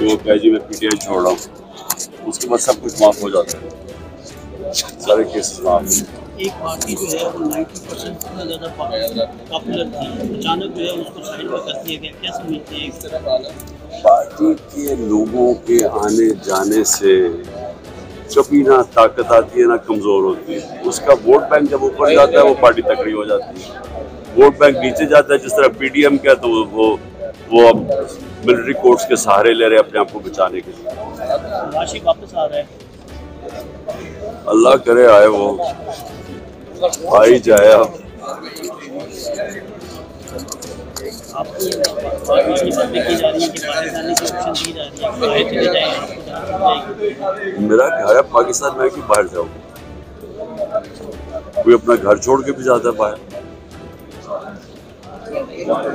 جو پی جی میں P T I چھوڑ رہا ہوں, اس کے بعد سب کچھ معاف ہو جاتا ہے, سارے کیسز معاف. ایک پارٹی جو ہے وہ 90% اتنا زیادہ پاپولر تھی, اچانک جو ہے اس کو سائڈ پر کر دیا گیا, کیا سمجھتے ہیں اس طرح؟ پارٹی کے لوگوں کے آنے جانے سے کبھی نہ طاقت آتی ہے نہ کمزور ہوتی ہے. اس کا ووٹ بینک جب اوپر جاتا ہے وہ پارٹی تکڑی ہو جاتی ہے, ووٹ بینک نیچے جاتا ہے جس طرح پی ڈی ایم کا, تو وہ اب ملٹری کورٹس کے سہارے لے رہے اپنے آپ کو بچانے کے لیے. واپس آ رہا ہے, اللہ کرے آئے, وہ آئی جائے. آپ میرا گھر ہے پاکستان میں, کہ باہر جاؤں کوئی اپنا گھر چھوڑ کے بھی جاتا ہے باہر. تو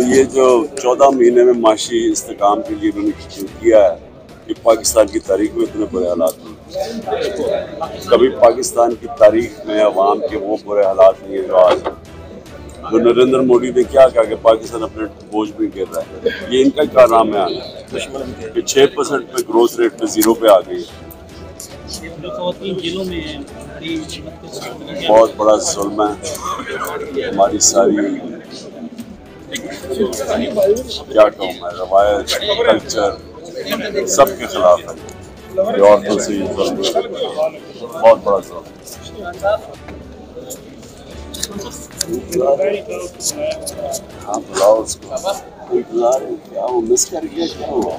یہ جو 14 مہینے میں معاشی استحکام کے لیے انہوں نے کیا ہے, کہ پاکستان کی تاریخ میں اتنے برے حالات نہیں, کبھی پاکستان کی تاریخ میں عوام کے وہ برے حالات نہیں ہیں جو آج ہیں. تو نریندر مودی نے کیا کہا کہ پاکستان اپنے بوجھ میں گر رہا ہے, یہ ان کا کارنامہ آنا ہے کہ 6% پہ گروتھ ریٹ پہ 0 پہ آ گئی ہے. بہت بڑا ظلم ہے, ہماری ساری کیا کہوں میں روایت کلچر سب کے خلاف ہے, عورتوں سے بہت بڑا ظلم ہے. آپ بلاؤ اس کو, کوئی گزار ہے کیا, وہ مس کر گیا, کیا ہوا؟